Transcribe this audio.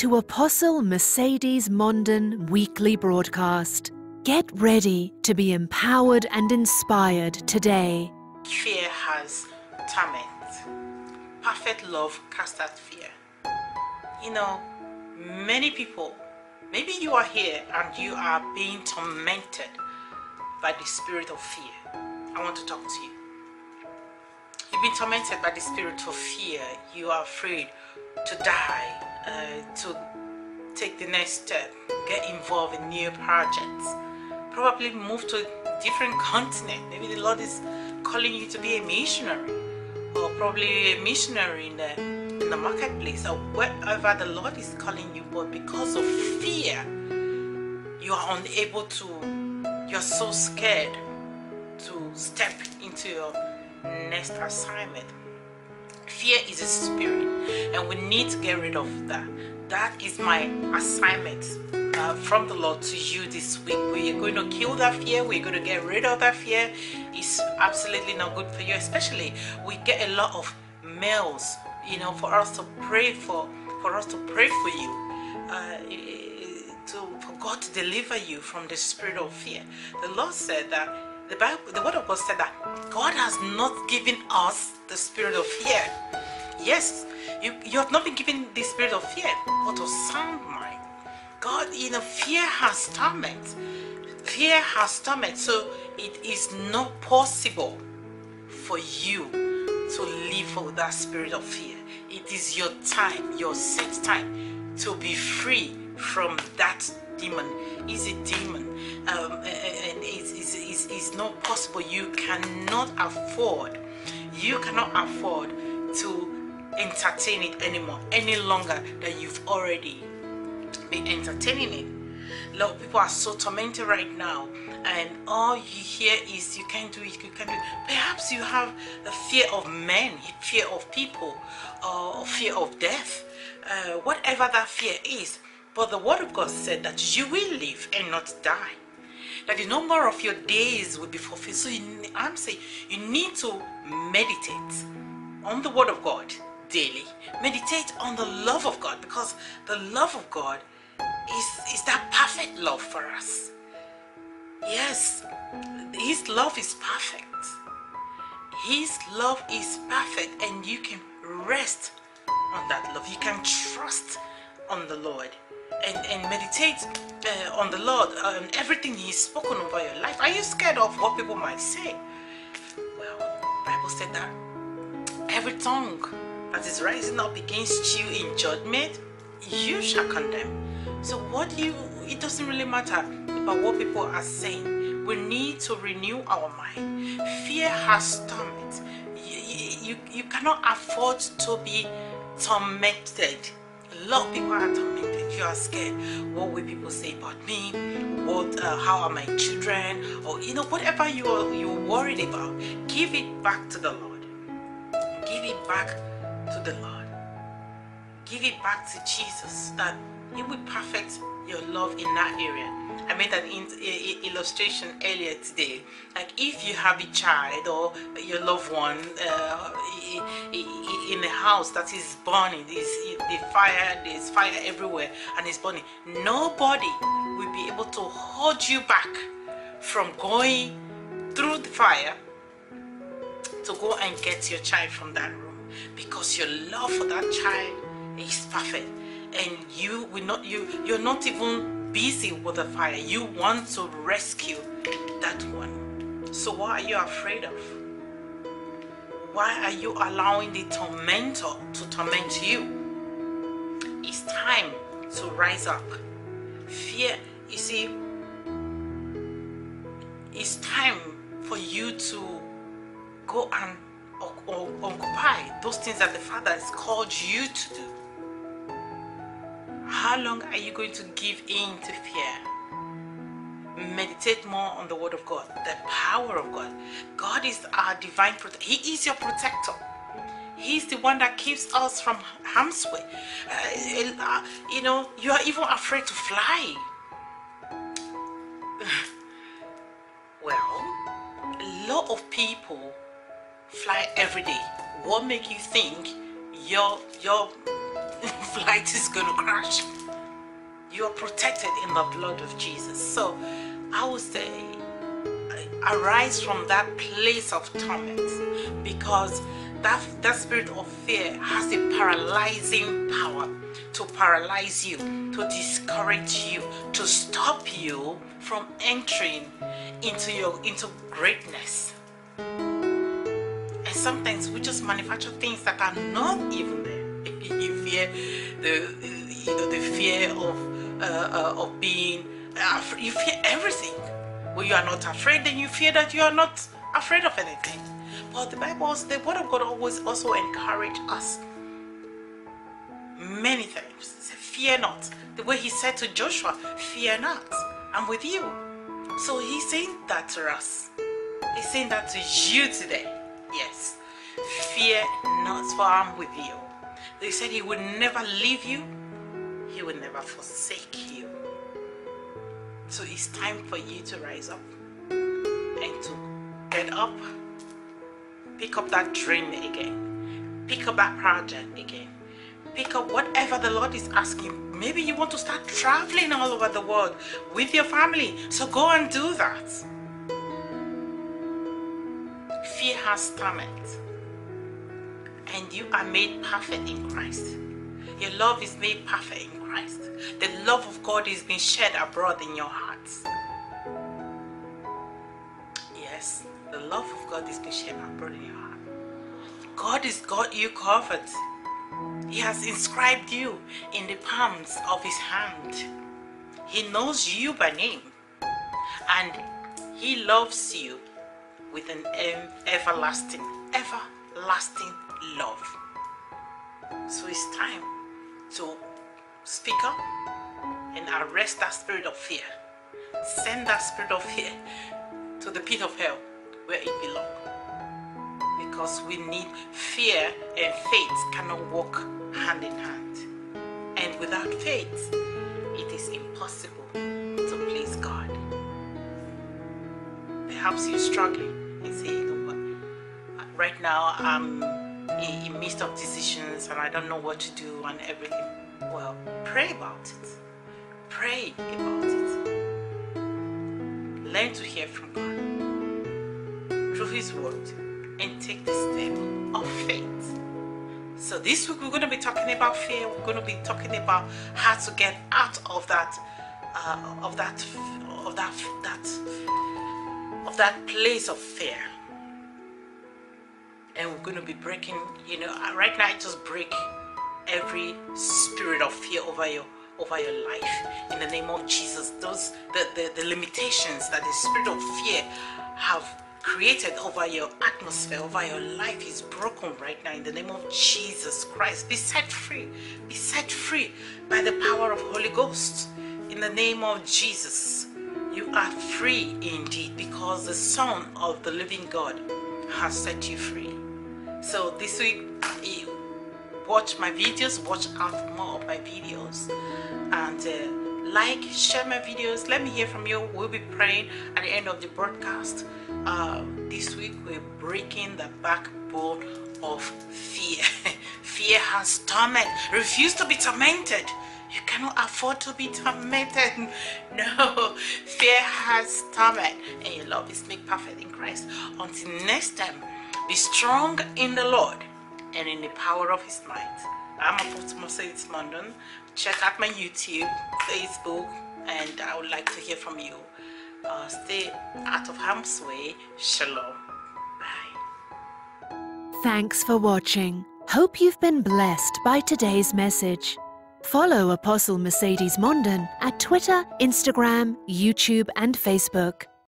to Apostle Mercedes Monden Weekly Broadcast. Get ready to be empowered and inspired today. Fear has torment. Perfect love casts out fear. You know, many people, maybe you are here and you are being tormented by the spirit of fear. I want to talk to you. You've been tormented by the spirit of fear. You are afraid to die, to take the next step, get involved in new projects, probably move to a different continent. Maybe the Lord is calling you to be a missionary, or probably a missionary in the marketplace, or wherever the Lord is calling you. But because of fear, you are unable to, you're so scared to step into your next assignment. Fear is a spirit, and we need to get rid of that. That is my assignment from the Lord to you this week. We are going to kill that fear. We're going to get rid of that fear. It's absolutely not good for you. Especially, we get a lot of mails, you know, for us to pray for us to pray for you, for God to deliver you from the spirit of fear. The Lord said that the Word of God said that God has not given us the spirit of fear. Yes, you have not been given the spirit of fear, but of sound mind. God, you know, fear has torment. Fear has torment. So it is not possible for you to live with that spirit of fear. It is your time, your set time, to be free from that demon. Is a demon, and it's not possible. You cannot afford to entertain it anymore, any longer than you've already been entertaining it. A lot of people are so tormented right now, and all you hear is you can't do it, you can't do it. Perhaps you have a fear of men, fear of people, or fear of death, whatever that fear is. But the Word of God said that you will live and not die, that the number of your days will be fulfilled. So I'm saying you need to meditate on the Word of God daily. Meditate on the love of God, because the love of God is that perfect love for us. Yes, His love is perfect. His love is perfect, and you can rest on that love. You can trust on the Lord. And meditate on the Lord, on everything He's spoken over your life. Are you scared of what people might say? Well, the Bible said that every tongue that is rising up against you in judgment, you shall condemn. So it doesn't really matter about what people are saying. We need to renew our mind. Fear has torment. You cannot afford to be tormented. A lot of people are tormented. You are scared. What will people say about me? How are my children? Or, you know, whatever you're worried about, give it back to the Lord. Give it back to the Lord. Give it back to Jesus, that He will perfect your love in that area. I made an illustration earlier today. Like, if you have a child or your loved one in a house that is burning, there's fire everywhere and it's burning, nobody will be able to hold you back from going through the fire to go and get your child from that room, because your love for that child is perfect. And you're not even busy with the fire. You want to rescue that one. So what are you afraid of? Why are you allowing the tormentor to torment you? It's time to rise up. Fear, you see, it's time for you to go and occupy those things that the Father has called you to do. How long are you going to give in to fear? Meditate more on the Word of God, the power of God. God is our divine protector. He is your protector. He's the one that keeps us from harm's way. You know, you are even afraid to fly. Well, a lot of people fly every day. What makes you think your flight is going to crash. You are protected in the blood of Jesus. So I would say, arise from that place of torment, because that spirit of fear has a paralyzing power to paralyze you, to discourage you, to stop you from entering into greatness. And sometimes we just manufacture things that are not even there. The fear of being, you fear everything. Well, you are not afraid, then you fear that you are not afraid of anything. But the Bible, the Word of God, always also encourage us many times. He said, fear not. The way he said to Joshua, fear not, I'm with you. So he's saying that to us. He's saying that to you today. Yes. Fear not, for I'm with you. They said he would never leave you. He would never forsake you. So it's time for you to rise up and to get up. Pick up that dream again. Pick up that project again. Pick up whatever the Lord is asking. Maybe you want to start traveling all over the world with your family. So go and do that. Fear has torment. And you are made perfect in Christ. Your love is made perfect in Christ. The love of God is being shed abroad in your hearts. Yes, the love of God is being shed abroad in your heart. God has got you covered. He has inscribed you in the palms of His hand. He knows you by name. And He loves you with an everlasting love. So it's time to speak up and arrest that spirit of fear. Send that spirit of fear to the pit of hell where it belongs. Because we need fear, and faith cannot walk hand in hand. And without faith, it is impossible to please God. Perhaps you're struggling and say, right now I'm in the midst of decisions and I don't know what to do and everything. Well, pray about it. Pray about it. Learn to hear from God through His Word and take the step of faith. So this week we're going to be talking about fear. We're going to be talking about how to get out of that place of fear. And we're going to be breaking, right now I just break every spirit of fear over your life. In the name of Jesus, those the limitations that the spirit of fear have created over your atmosphere, over your life is broken right now in the name of Jesus Christ. Be set free. Be set free by the power of Holy Ghost. In the name of Jesus, you are free indeed, because the Son of the living God has set you free. So this week, watch my videos, watch out more of my videos, and like, share my videos. Let me hear from you. We'll be praying at the end of the broadcast. This week we're breaking the backbone of fear. Fear has torment. Refuse to be tormented. You cannot afford to be tormented. No, fear has torment, and your love is made perfect in Christ. Until next time, be strong in the Lord and in the power of His might. I'm Apostle Mercedes Monden. Check out my YouTube, Facebook, and I would like to hear from you. Stay out of harm's way. Shalom. Bye. Thanks for watching. Hope you've been blessed by today's message. Follow Apostle Mercedes Monden at Twitter, Instagram, YouTube, and Facebook.